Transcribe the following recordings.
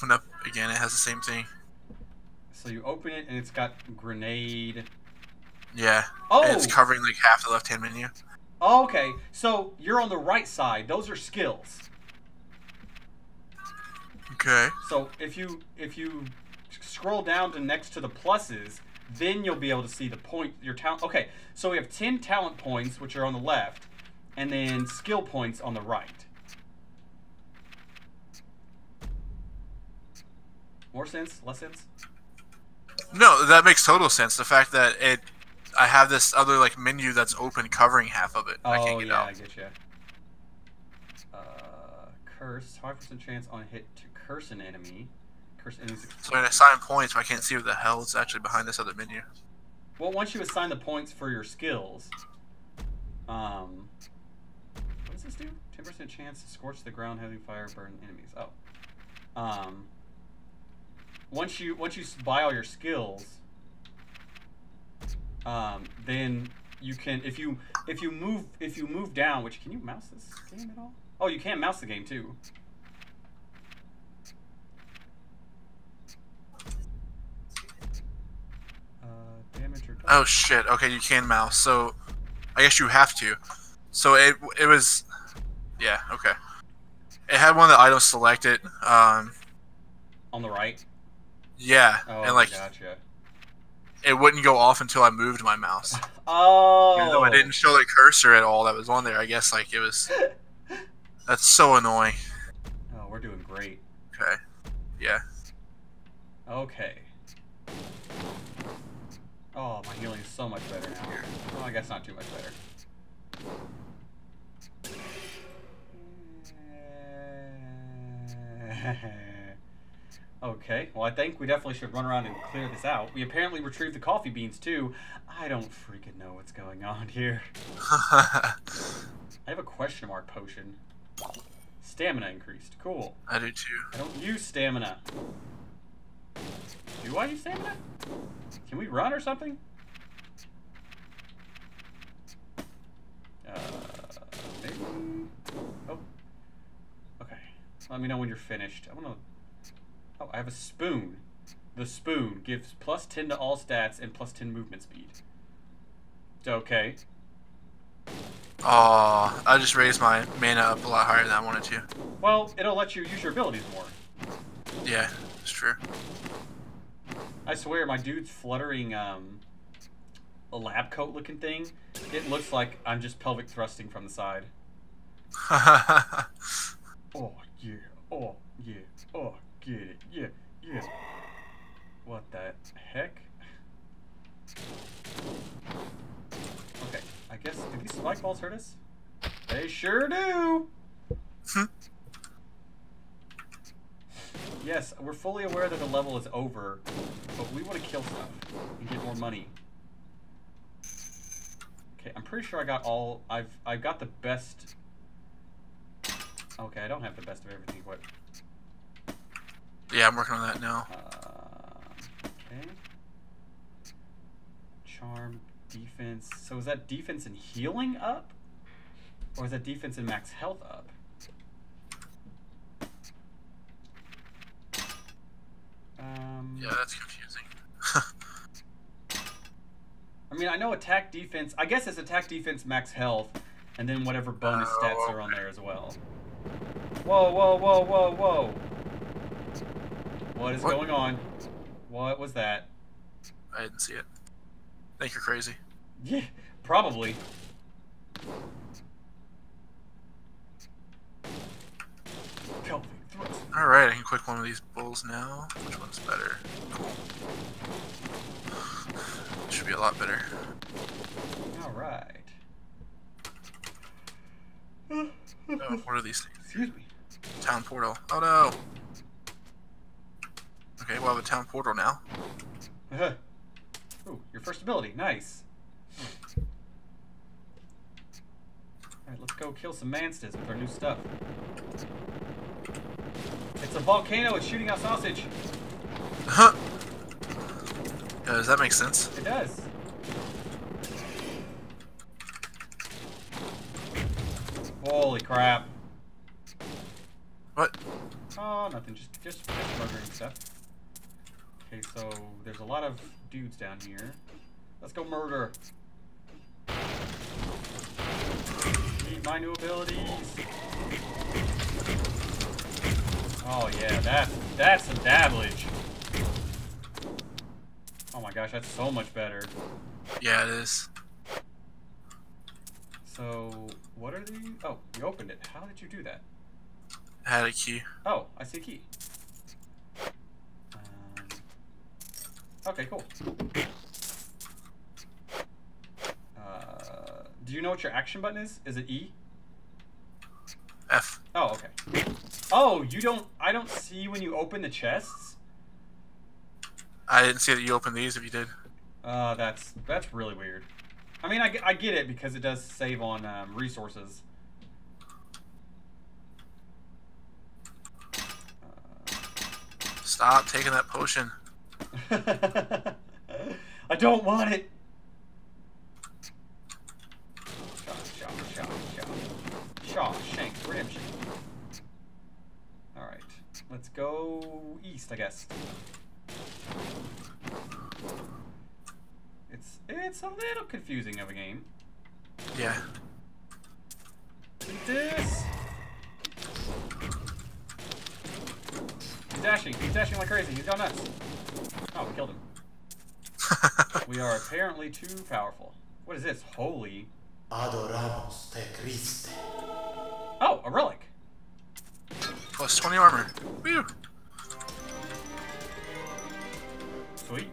open up again, it has the same thing. So you open it and it's got grenade. Yeah. Oh. And it's covering like half the left-hand menu. Oh, okay. So you're on the right side. Those are skills. Okay. So if you scroll down to next to the pluses, then you'll be able to see the point, your talent. Okay. So we have 10 talent points, which are on the left, and then skill points on the right. More sense? Less sense? No, that makes total sense. The fact that I have this other like menu that's open, covering half of it. Oh, I can't get out. I get you. Curse, 5% chance on hit to curse an enemy. Curse enemies. So I assign points, but I can't see what the hell is actually behind this other menu. Well, once you assign the points for your skills, what does this do? 10% chance to scorch the ground, heavy fire, burn enemies. Oh. Once you buy all your skills, then you can if you move down. Which, can you mouse this game at all? Oh, you can mouse the game too. Damage or damage. Oh shit! Okay, you can mouse. So, I guess you have to. So it was, yeah, okay. It had one of the items selected. On the right. Yeah, oh, and like, gotcha. It wouldn't go off until I moved my mouse. Oh, even though I didn't show the cursor at all that was on there, I guess like it was. That's so annoying. Oh, we're doing great. Okay. Yeah. Okay. Oh, my healing is so much better now. Well, I guess not too much better. Okay, well, I think we definitely should run around and clear this out. We apparently retrieved the coffee beans, too. I don't freaking know what's going on here. I have a question mark potion. Stamina increased. Cool. I do, too. I don't use stamina. Do I use stamina? Can we run or something? Maybe... Oh. Okay. Let me know when you're finished. I want to... Oh, I have a spoon. The spoon gives +10 to all stats and +10 movement speed. Okay. Oh, I just raised my mana up a lot higher than I wanted to. Well, it'll let you use your abilities more. Yeah, it's true. I swear, my dude's fluttering a lab coat looking thing. It looks like I'm just pelvic thrusting from the side. Oh, yeah. Oh, yeah. Oh, get it. Yeah, yeah. What the heck? Okay, I guess, do these spike balls hurt us? They sure do! Yes, we're fully aware that the level is over, but we want to kill stuff and get more money. Okay, I'm pretty sure I got all... I've got the best... Okay, I don't have the best of everything, but... Yeah, I'm working on that now. Okay. Charm, defense. So is that defense and healing up? Or is that defense and max health up? Yeah, that's confusing. I mean, I know attack, defense. I guess it's attack, defense, max health, and then whatever bonus stats are on there as well. Whoa, whoa, whoa, whoa, whoa. What is going on? What was that? I didn't see it. I think you're crazy. Yeah, probably. Alright, I can click one of these bulls now. Which one's better? Cool. Should be a lot better. Alright. Oh, what are these things? Excuse me. Town portal. Oh no! Okay, we'll have a town portal now. Ooh, your first ability. Nice. Alright, let's go kill some mansters with our new stuff. It's a volcano. It's shooting out sausage. Huh. Yeah, does that make sense? It does. Holy crap. What? Oh, nothing. Just murdering stuff. Okay, so there's a lot of dudes down here. Let's go murder. Need my new abilities. Oh yeah, that's some dabblage. Oh my gosh, that's so much better. Yeah, it is. So what are these? Oh, you opened it. How did you do that? I had a key. Oh, I see a key. Okay, cool. Do you know what your action button is? Is it E? F. Oh, okay. Oh, you don't... I don't see when you open the chests? I didn't see that you opened these if you did. That's really weird. I mean, I get it because it does save on resources. Stop taking that potion. I don't want it. Shawshank Redemption. All right, let's go east, I guess. It's a little confusing of a game. Yeah. He's dashing like crazy. He's gone nuts. Oh, we killed him. We are apparently too powerful. What is this? Holy. Adoramos te Christe. Oh, a relic. Plus 20 armor. Whew. Sweet.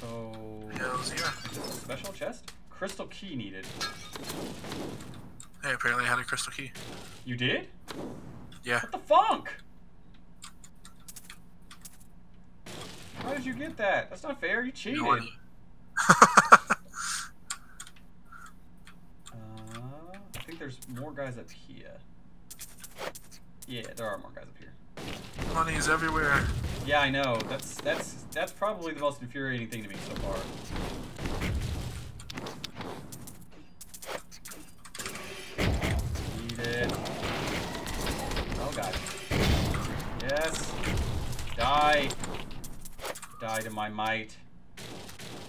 So. Hell's here. Special chest? Crystal key needed. Hey, apparently I had a crystal key. You did? Yeah. What the funk? How did you get that? That's not fair. You cheated. No, I think there's more guys up here. Yeah, there are more guys up here. Money is everywhere. Yeah, I know. That's probably the most infuriating thing to me so far. Eat it. Oh god. Yes. Die. Die to my might.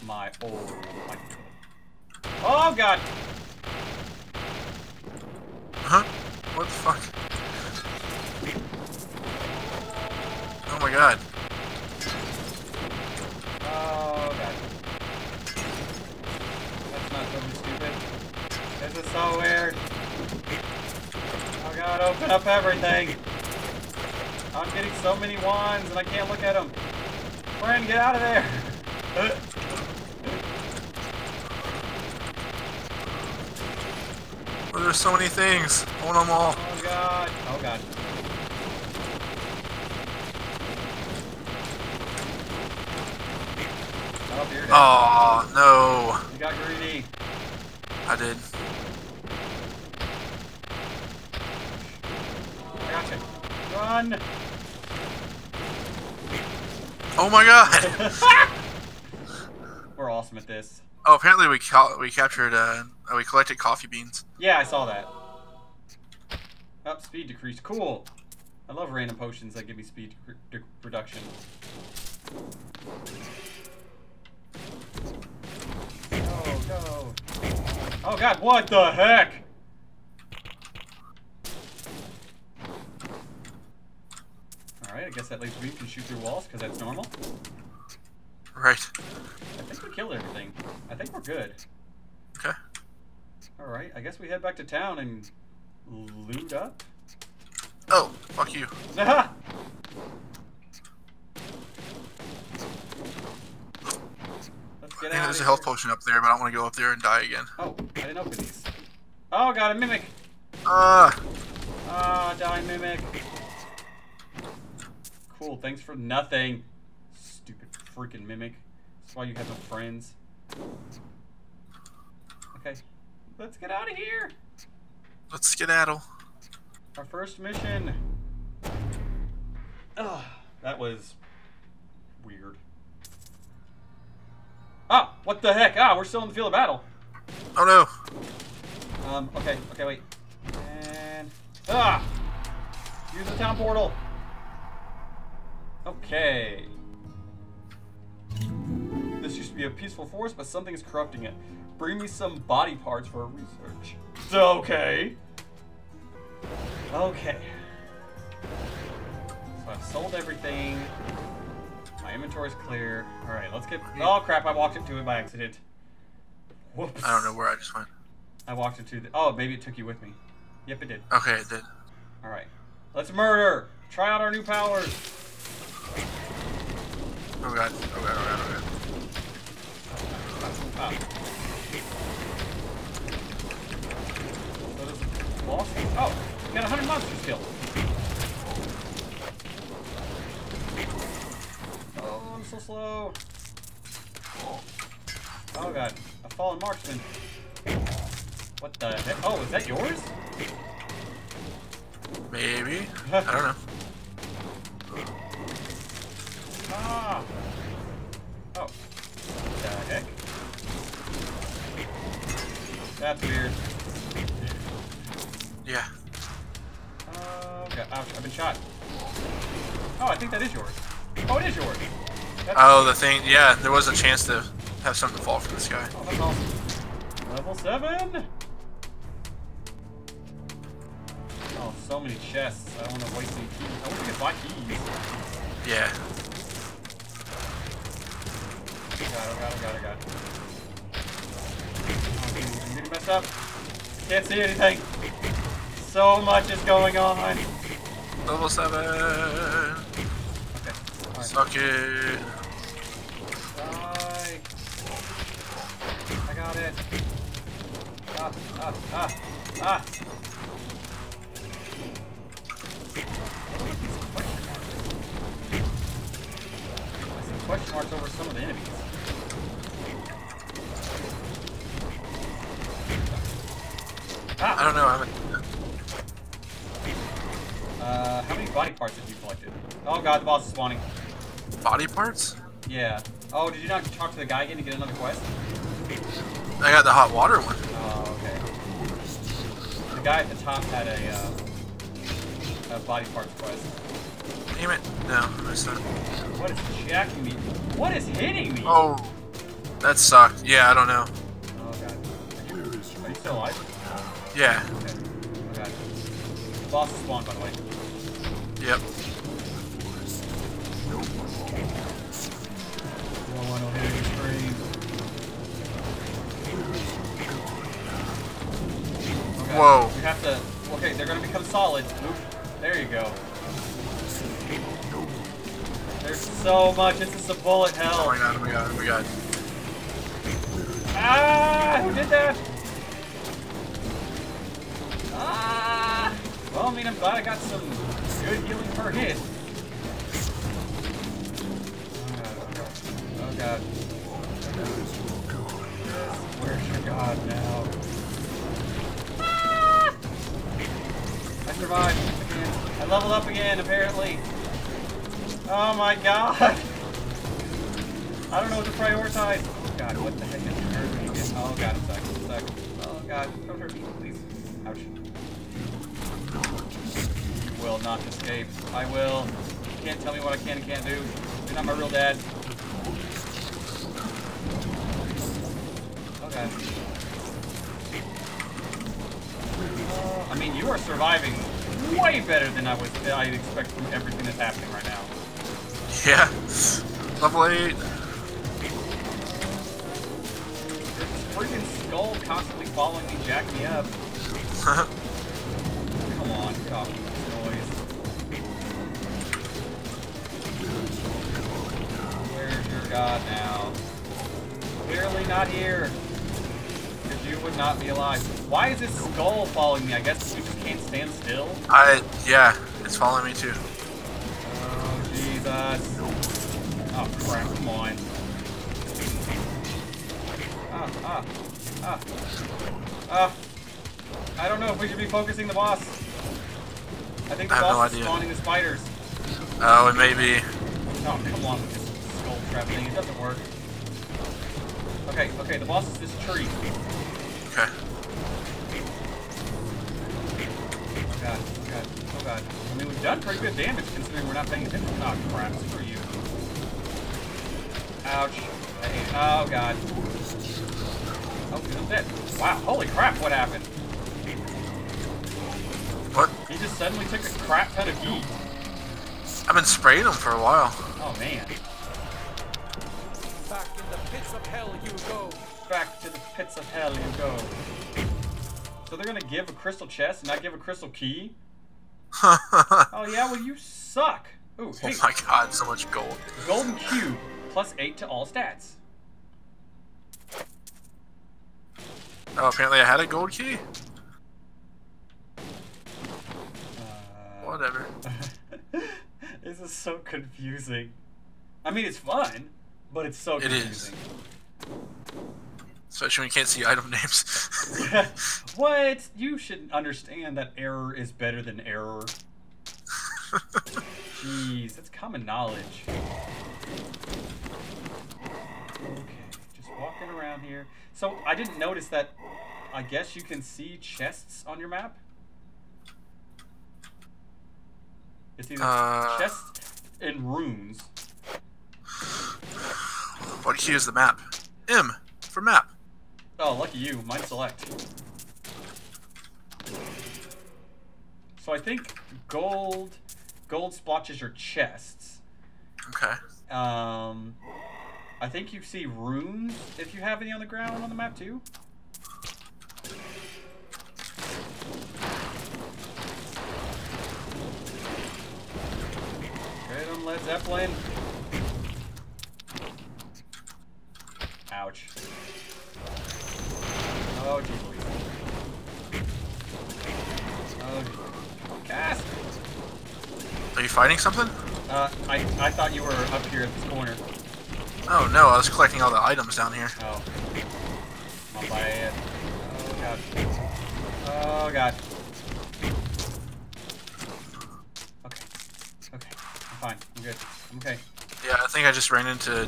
My old might. Oh god! Huh? What the fuck? Oh my god. Oh god. That's not totally stupid. This is so weird. Oh god, open up everything. I'm getting so many wands and I can't look at them. Friend, get out of there! Well, there's so many things. Own them all. Oh god. Oh god. Oh no. You got greedy. I did. I got you. Run! Oh my god! We're awesome at this. Oh, apparently we collected coffee beans. Yeah, I saw that. Up, speed decrease. Cool. I love random potions that give me speed reduction. Go, go. Oh god, what the heck? Alright, I guess that leaves we can shoot through walls, because that's normal. Right. I think we killed everything. I think we're good. Okay. Alright, I guess we head back to town and loot up. Oh, fuck you. Aha! Let's get out there's a health potion up there, but I don't want to go up there and die again. Oh, I didn't open these. Oh god, a mimic! Die mimic! Cool, thanks for nothing. Stupid freaking mimic. That's why you have no friends. Okay, let's get out of here. Let's skedaddle. Our first mission. Ugh, that was weird. Ah, what the heck? Ah, we're still in the field of battle. Oh no. Okay, wait. And ah. Use the town portal. Okay. This used to be a peaceful forest, but something is corrupting it. Bring me some body parts for research. Okay. Okay. So I've sold everything. My inventory's clear. Alright, let's get... Oh, crap. I walked into it by accident. Whoops. I don't know where I just went. I walked into the... Oh, maybe it took you with me. Yep, it did. Okay, it did. Alright. Let's murder! Try out our new powers! Oh god. Oh god, oh god, oh god. So this is lost. Oh! We got 100 monsters killed! Oh, I'm so slow! Oh god. A fallen marksman. What the heck? Oh, is that yours? Maybe. I don't know. Ah. Oh. What the heck? That's weird. Yeah. Oh, okay. Ouch, I've been shot. Oh, I think that is yours. Oh, it is yours. That's oh, the thing. Yeah, there was a chance to have something fall from the sky. Oh, that's awesome. Level 7? Oh, so many chests. I don't want to waste any keys. I wish we could buy keys. Yeah. Oh god, oh god, oh god, oh god. I'm getting messed up. Can't see anything. So much is going on. Level 7. Okay. Right. Suck it. Die. I got it. Ah, ah, ah, ah. Question marks over some of the enemies. Ah. I don't know. How many body parts have you collected? Oh god, the boss is spawning. Body parts? Yeah. Oh, did you not talk to the guy again to get another quest? I got the hot water one. Oh, okay. The guy at the top had a body parts quest. Damn it. No, I missed it. What is jacking me? What is hitting me? Oh, that sucked. Yeah, I don't know. Oh, God. Are you still alive? Yeah. Okay. Oh, God. The boss is spawned, by the way. Yep. No one will hit any screen. Okay. Whoa. We have to... Okay, they're going to become solid. Oops. There you go. There's so much. It's just a bullet hell. Oh my god, oh my god, oh my god. Ah! Who did that? Ah! Well, I mean, I'm glad I got some good healing per hit. Oh god, oh god. Where's your god now? Ah! I survived again. I leveled up again, apparently. Oh my god! I don't know what to prioritize! Oh god, what the heck is hurting me again? Oh god, I'm stuck. Oh god, don't hurt me, please. Ouch. You will not escape. I will. You can't tell me what I can and can't do. You're not my real dad. Oh god. I mean, you are surviving way better than I'd expect from everything that's happening right now. Yeah. Level 8. There's this freaking skull constantly following me, jacking me up. Come on, stop noise. Where's your god now? Clearly not here. Because you would not be alive. Why is this skull following me? I guess you just can't stand still. Yeah, it's following me too. Oh crap, come on. I don't know if we should be focusing the boss. I think the boss is spawning the spiders. Oh, it may be. Oh, come on with this skull trap thing. It doesn't work. Okay, okay, the boss is this tree. Okay. Oh god, oh god, oh god. side. I mean, we've done pretty good damage considering we're not paying attention. Oh, crap. Screw you. Ouch. I hate it. Oh, God. Oh, he's dead. Wow, holy crap, what happened? What? He just suddenly took a crap ton of heat. I've been spraying him for a while. Oh, man. Back in the pits of hell you go. Back to the pits of hell you go. So they're gonna give a crystal chest and not give a crystal key? Oh yeah, well you suck. Ooh, hey. Oh my god, so much gold. Golden cube, +8 to all stats. Oh, apparently I had a gold key? Whatever. This is so confusing. I mean, it's fun, but it's so confusing. It is. Especially when you can't see item names. What? You should understand that error is better than error. Jeez, that's common knowledge. Okay, just walking around here. So, I didn't notice that, I guess you can see chests on your map? It's either chests and runes. What key is the map? M for map. Oh, lucky you. Mine select. So I think gold splotches are chests. Okay. I think you see runes if you have any on the ground on the map too. Get him, Led Zeppelin. Ouch. Oh, geez. Oh, geez. Cast. Are you fighting something? I thought you were up here at this corner. Oh no, I was collecting all the items down here. Oh. My bad. Oh god. Oh god. Okay. Okay. I'm fine. I'm good. I'm okay. Yeah, I think I just ran into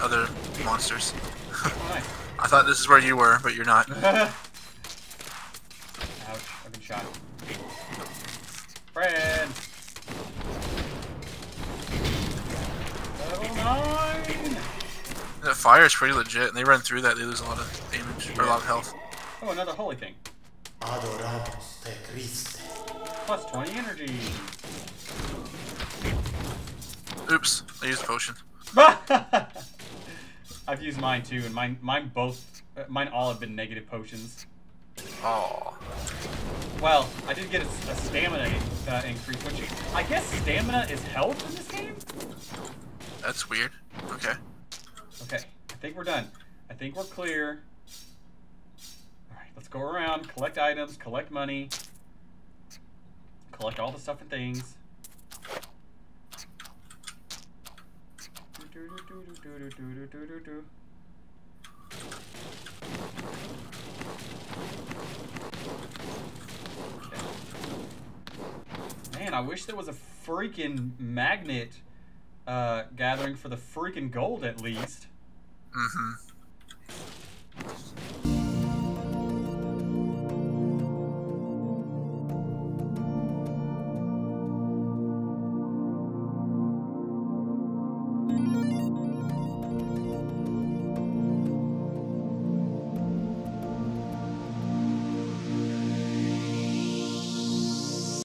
other monsters. Oh, nice. I thought this is where you were, but you're not. Ouch, I've been shot. Fred! Level 9! That fire is pretty legit, and they run through that, they lose a lot of damage, or a lot of health. Oh, another holy thing. +20 energy! Oops, I used a potion. I've used mine too, and mine all have been negative potions. Oh. Well, I did get a stamina increase, which I guess stamina is health in this game. That's weird. Okay. Okay, I think we're done. I think we're clear. All right, let's go around, collect items, collect money, collect all the stuff and things. Do. Okay. Man, I wish there was a freaking magnet gathering for the freaking gold at least. Mm-hmm.